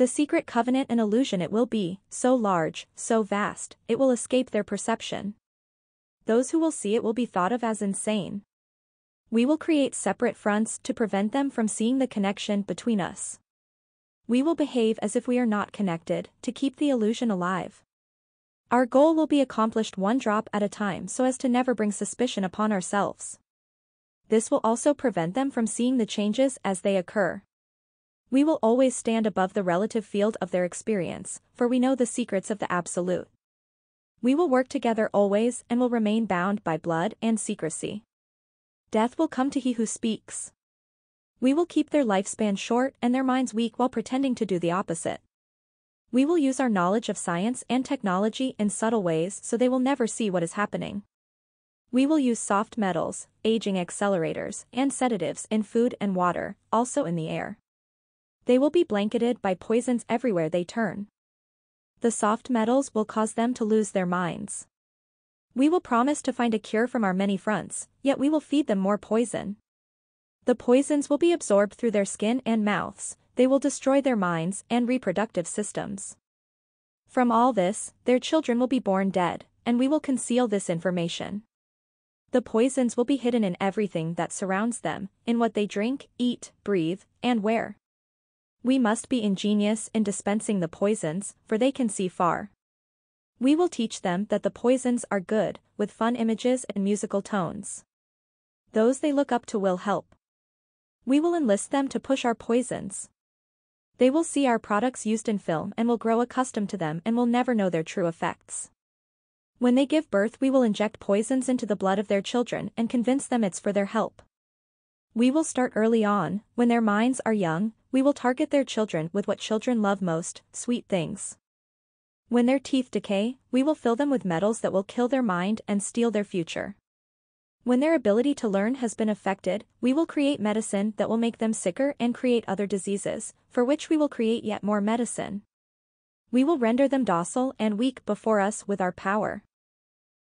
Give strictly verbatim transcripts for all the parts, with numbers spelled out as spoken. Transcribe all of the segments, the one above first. The secret covenant and illusion it will be, so large, so vast, it will escape their perception. Those who will see it will be thought of as insane. We will create separate fronts to prevent them from seeing the connection between us. We will behave as if we are not connected, to keep the illusion alive. Our goal will be accomplished one drop at a time so as to never bring suspicion upon ourselves. This will also prevent them from seeing the changes as they occur. We will always stand above the relative field of their experience, for we know the secrets of the absolute. We will work together always and will remain bound by blood and secrecy. Death will come to he who speaks. We will keep their lifespan short and their minds weak while pretending to do the opposite. We will use our knowledge of science and technology in subtle ways so they will never see what is happening. We will use soft metals, aging accelerators, and sedatives in food and water, also in the air. They will be blanketed by poisons everywhere they turn. The soft metals will cause them to lose their minds. We will promise to find a cure from our many fronts, yet we will feed them more poison. The poisons will be absorbed through their skin and mouths, they will destroy their minds and reproductive systems. From all this, their children will be born dead, and we will conceal this information. The poisons will be hidden in everything that surrounds them, in what they drink, eat, breathe, and wear. We must be ingenious in dispensing the poisons, for they can see far. We will teach them that the poisons are good, with fun images and musical tones. Those they look up to will help. We will enlist them to push our poisons. They will see our products used in film and will grow accustomed to them and will never know their true effects. When they give birth, we will inject poisons into the blood of their children and convince them it's for their help. We will start early on, when their minds are young, we will target their children with what children love most, sweet things. When their teeth decay, we will fill them with metals that will kill their mind and steal their future. When their ability to learn has been affected, we will create medicine that will make them sicker and create other diseases, for which we will create yet more medicine. We will render them docile and weak before us with our power.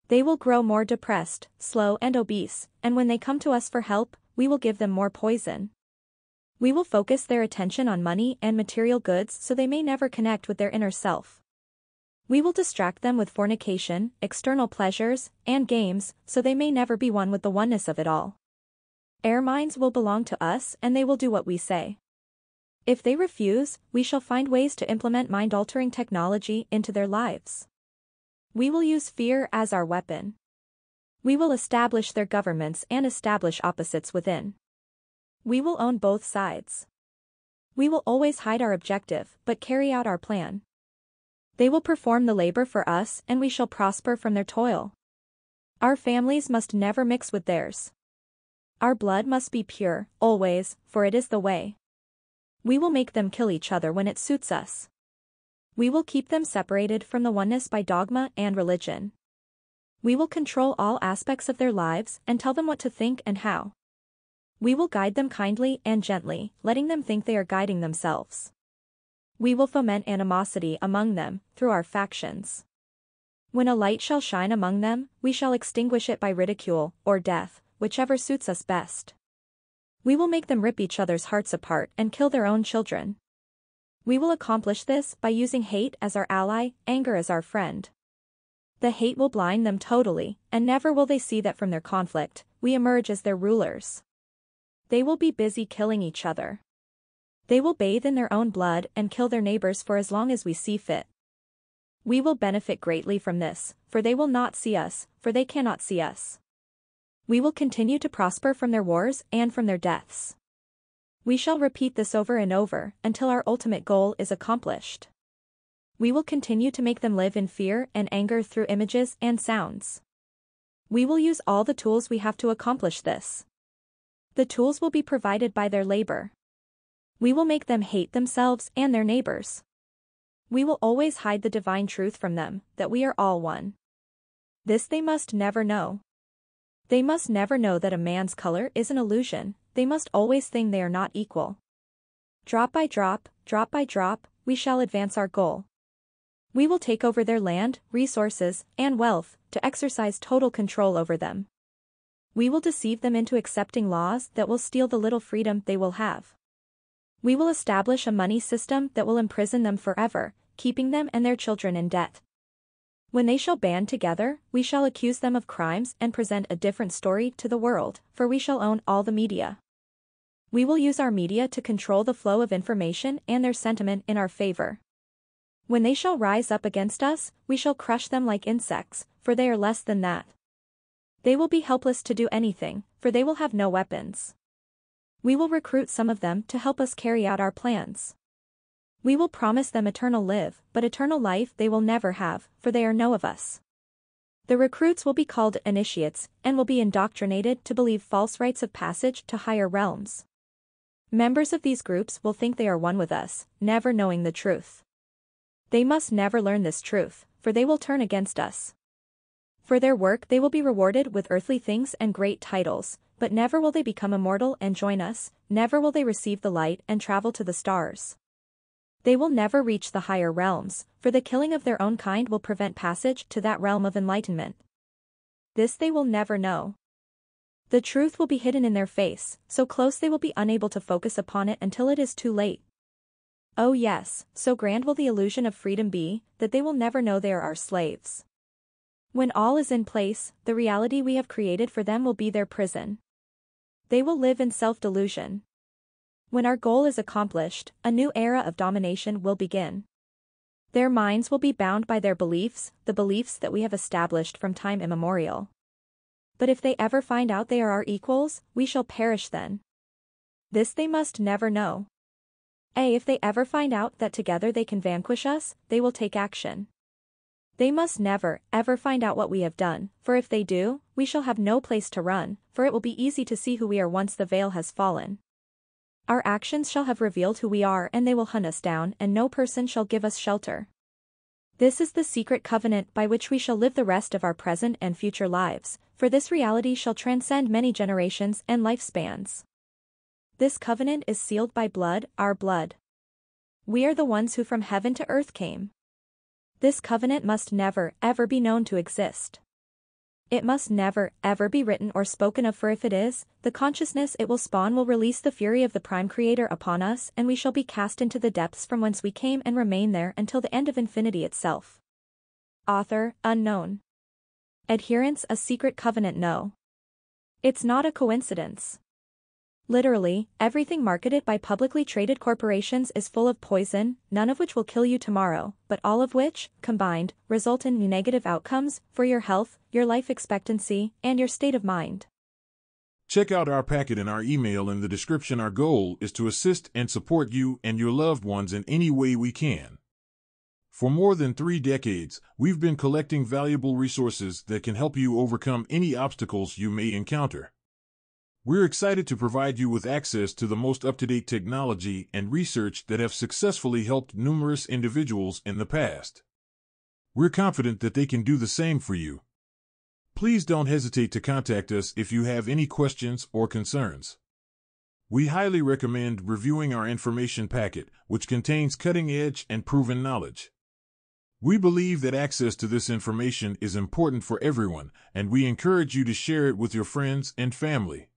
They will grow more depressed, slow and obese, and when they come to us for help, we will give them more poison. We will focus their attention on money and material goods so they may never connect with their inner self. We will distract them with fornication, external pleasures, and games, so they may never be one with the oneness of it all. Air minds will belong to us and they will do what we say. If they refuse, we shall find ways to implement mind-altering technology into their lives. We will use fear as our weapon. We will establish their governments and establish opposites within. We will own both sides. We will always hide our objective, but carry out our plan. They will perform the labor for us and we shall prosper from their toil. Our families must never mix with theirs. Our blood must be pure, always, for it is the way. We will make them kill each other when it suits us. We will keep them separated from the oneness by dogma and religion. We will control all aspects of their lives and tell them what to think and how. We will guide them kindly and gently, letting them think they are guiding themselves. We will foment animosity among them, through our factions. When a light shall shine among them, we shall extinguish it by ridicule, or death, whichever suits us best. We will make them rip each other's hearts apart and kill their own children. We will accomplish this by using hate as our ally, anger as our friend. The hate will blind them totally, and never will they see that from their conflict, we emerge as their rulers. They will be busy killing each other. They will bathe in their own blood and kill their neighbors for as long as we see fit. We will benefit greatly from this, for they will not see us, for they cannot see us. We will continue to prosper from their wars and from their deaths. We shall repeat this over and over, until our ultimate goal is accomplished. We will continue to make them live in fear and anger through images and sounds. We will use all the tools we have to accomplish this. The tools will be provided by their labor. We will make them hate themselves and their neighbors. We will always hide the divine truth from them, that we are all one. This they must never know. They must never know that a man's color is an illusion, they must always think they are not equal. Drop by drop, drop by drop, we shall advance our goal. We will take over their land, resources, and wealth, to exercise total control over them. We will deceive them into accepting laws that will steal the little freedom they will have. We will establish a money system that will imprison them forever, keeping them and their children in debt. When they shall band together, we shall accuse them of crimes and present a different story to the world, for we shall own all the media. We will use our media to control the flow of information and their sentiment in our favor. When they shall rise up against us, we shall crush them like insects, for they are less than that. They will be helpless to do anything, for they will have no weapons. We will recruit some of them to help us carry out our plans. We will promise them eternal life, but eternal life they will never have, for they are no of us. The recruits will be called initiates, and will be indoctrinated to believe false rites of passage to higher realms. Members of these groups will think they are one with us, never knowing the truth. They must never learn this truth, for they will turn against us. For their work they will be rewarded with earthly things and great titles, but never will they become immortal and join us, never will they receive the light and travel to the stars. They will never reach the higher realms, for the killing of their own kind will prevent passage to that realm of enlightenment. This they will never know. The truth will be hidden in their face, so close they will be unable to focus upon it until it is too late. Oh yes, so grand will the illusion of freedom be, that they will never know they are our slaves. When all is in place, the reality we have created for them will be their prison. They will live in self-delusion. When our goal is accomplished, a new era of domination will begin. Their minds will be bound by their beliefs, the beliefs that we have established from time immemorial. But if they ever find out they are our equals, we shall perish then. This they must never know. A. If they ever find out that together they can vanquish us, they will take action. They must never, ever find out what we have done, for if they do, we shall have no place to run, for it will be easy to see who we are once the veil has fallen. Our actions shall have revealed who we are, and they will hunt us down, and no person shall give us shelter. This is the secret covenant by which we shall live the rest of our present and future lives, for this reality shall transcend many generations and lifespans. This covenant is sealed by blood, our blood. We are the ones who from heaven to earth came. This covenant must never, ever be known to exist. It must never, ever be written or spoken of, for if it is, the consciousness it will spawn will release the fury of the Prime Creator upon us, and we shall be cast into the depths from whence we came and remain there until the end of infinity itself. Author, unknown. Adherents, a secret covenant, no. It's not a coincidence. Literally, everything marketed by publicly traded corporations is full of poison, none of which will kill you tomorrow, but all of which, combined, result in negative outcomes for your health, your life expectancy, and your state of mind. Check out our packet and our email in the description. Our goal is to assist and support you and your loved ones in any way we can. For more than three decades, we've been collecting valuable resources that can help you overcome any obstacles you may encounter. We're excited to provide you with access to the most up-to-date technology and research that have successfully helped numerous individuals in the past. We're confident that they can do the same for you. Please don't hesitate to contact us if you have any questions or concerns. We highly recommend reviewing our information packet, which contains cutting-edge and proven knowledge. We believe that access to this information is important for everyone, and we encourage you to share it with your friends and family.